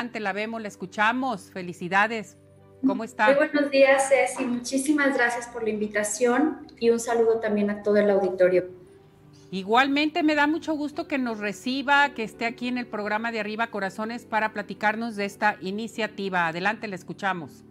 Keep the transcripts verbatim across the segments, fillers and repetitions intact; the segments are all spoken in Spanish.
interesante, la vemos, la escuchamos. Felicidades. ¿Cómo está? Muy buenos días, Ceci. Muchísimas gracias por la invitación y un saludo también a todo el auditorio. Igualmente, me da mucho gusto que nos reciba, que esté aquí en el programa de Arriba Corazones para platicarnos de esta iniciativa. Adelante, la escuchamos.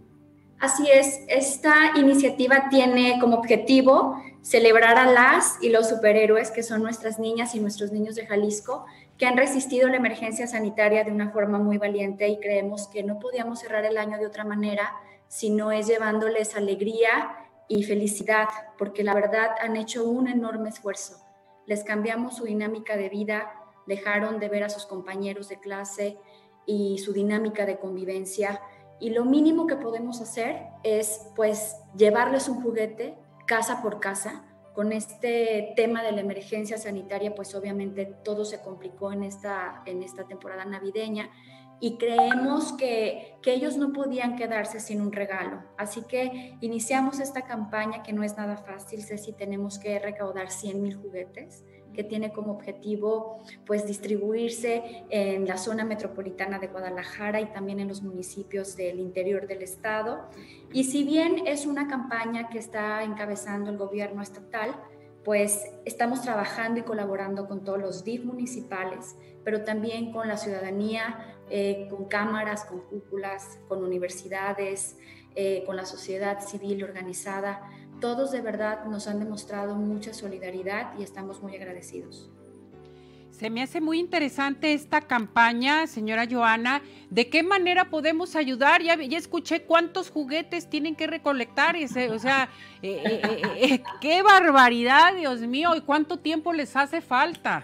Así es, esta iniciativa tiene como objetivo celebrar a las y los superhéroes que son nuestras niñas y nuestros niños de Jalisco, que han resistido la emergencia sanitaria de una forma muy valiente, y creemos que no podíamos cerrar el año de otra manera si no es llevándoles alegría y felicidad, porque la verdad han hecho un enorme esfuerzo. Les cambiamos su dinámica de vida, dejaron de ver a sus compañeros de clase y su dinámica de convivencia. Y lo mínimo que podemos hacer es, pues, llevarles un juguete casa por casa. Con este tema de la emergencia sanitaria, pues obviamente todo se complicó en esta, en esta temporada navideña, y creemos que, que ellos no podían quedarse sin un regalo. Así que iniciamos esta campaña, que no es nada fácil, Ceci. Tenemos que recaudar cien mil juguetes, que tiene como objetivo, pues, distribuirse en la zona metropolitana de Guadalajara y también en los municipios del interior del estado. Y si bien es una campaña que está encabezando el gobierno estatal, pues estamos trabajando y colaborando con todos los D I F municipales, pero también con la ciudadanía, eh, con cámaras, con cúpulas, con universidades, eh, con la sociedad civil organizada. Todos de verdad nos han demostrado mucha solidaridad y estamos muy agradecidos. Se me hace muy interesante esta campaña, señora Joanna. ¿De qué manera podemos ayudar? Ya, ya escuché cuántos juguetes tienen que recolectar. Ese, o sea, eh, eh, eh, qué barbaridad, Dios mío. ¿Y cuánto tiempo les hace falta?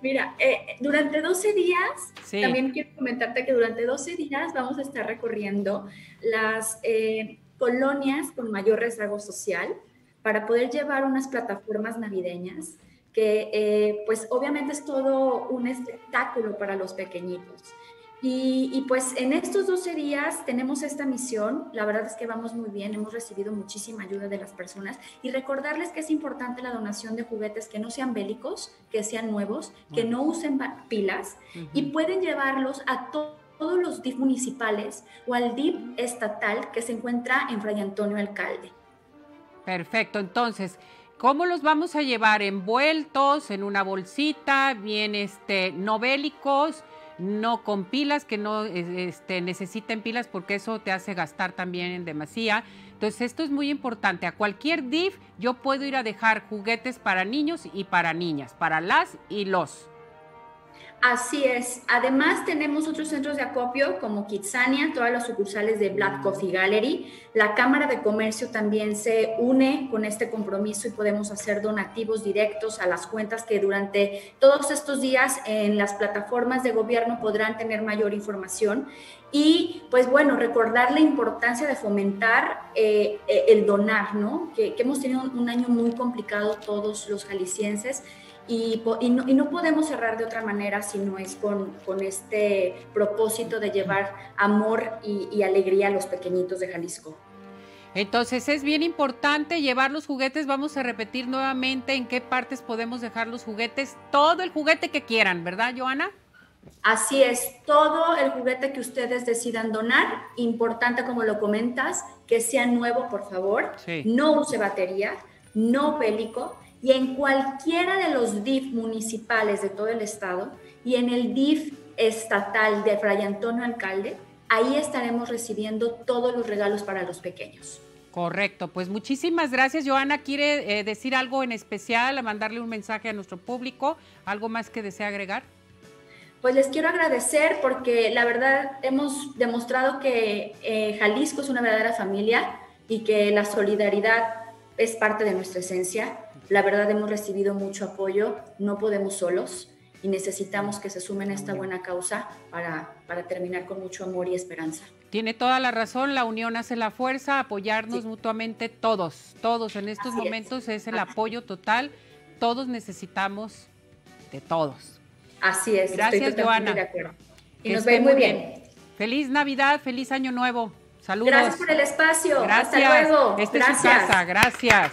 Mira, eh, durante doce días, sí. También quiero comentarte que durante doce días vamos a estar recorriendo las eh, colonias con mayor rezago social para poder llevar unas plataformas navideñas que eh, pues obviamente es todo un espectáculo para los pequeñitos. Y, y pues en estos doce días tenemos esta misión. La verdad es que vamos muy bien, hemos recibido muchísima ayuda de las personas, y recordarles que es importante la donación de juguetes que no sean bélicos, que sean nuevos, que no usen pilas, uh-huh. Y pueden llevarlos a todos todos los D I F municipales o al D I F estatal que se encuentra en Fray Antonio Alcalde. Perfecto, entonces, ¿cómo los vamos a llevar? ¿Envueltos en una bolsita, bien este, no bélicos, no con pilas, que no este, necesiten pilas porque eso te hace gastar también en demasía? Entonces, esto es muy importante. A cualquier D I F yo puedo ir a dejar juguetes para niños y para niñas, para las y los. Así es. Además, tenemos otros centros de acopio como Kidsania, todas las sucursales de Black Coffee Gallery. La Cámara de Comercio también se une con este compromiso y podemos hacer donativos directos a las cuentas que durante todos estos días en las plataformas de gobierno podrán tener mayor información. Y, pues bueno, recordar la importancia de fomentar eh, el donar, ¿no? Que, que hemos tenido un año muy complicado todos los jaliscienses. Y, y, no, y no podemos cerrar de otra manera si no es con, con este propósito de llevar amor y, y alegría a los pequeñitos de Jalisco. Entonces es bien importante llevar los juguetes. Vamos a repetir nuevamente en qué partes podemos dejar los juguetes, todo el juguete que quieran, ¿verdad, Joanna? Así es, todo el juguete que ustedes decidan donar. Importante, como lo comentas, que sea nuevo, por favor, sí. No use batería, no bélico. Y en cualquiera de los D I F municipales de todo el estado y en el D I F estatal de Fray Antonio Alcalde, ahí estaremos recibiendo todos los regalos para los pequeños. Correcto, pues muchísimas gracias, Joanna. ¿Quiere eh, decir algo en especial, a mandarle un mensaje a nuestro público? ¿Algo más que desea agregar? Pues les quiero agradecer porque la verdad hemos demostrado que eh, Jalisco es una verdadera familia y que la solidaridad es parte de nuestra esencia. La verdad hemos recibido mucho apoyo, no podemos solos y necesitamos que se sumen a esta buena causa para, para terminar con mucho amor y esperanza. Tiene toda la razón, la unión hace la fuerza, apoyarnos sí. mutuamente todos, todos en estos Así momentos es, es el Ajá. apoyo total, todos necesitamos de todos. Así es, gracias, estoy Joanna. De acuerdo. Y que nos ve muy bien. bien. Feliz Navidad, feliz Año Nuevo. Saludos. Gracias por el espacio. Gracias. Hasta luego. Este gracias. Es su casa. Gracias.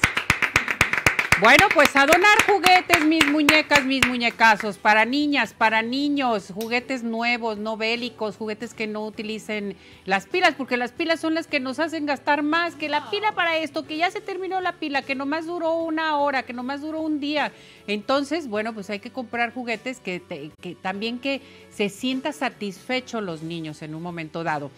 Bueno, pues a donar juguetes, mis muñecas, mis muñecazos, para niñas, para niños, juguetes nuevos, no bélicos, juguetes que no utilicen las pilas, porque las pilas son las que nos hacen gastar más, que la pila para esto, que ya se terminó la pila, que nomás duró una hora, que nomás duró un día. Entonces, bueno, pues hay que comprar juguetes que, te, que también que se sienta satisfecho los niños en un momento dado.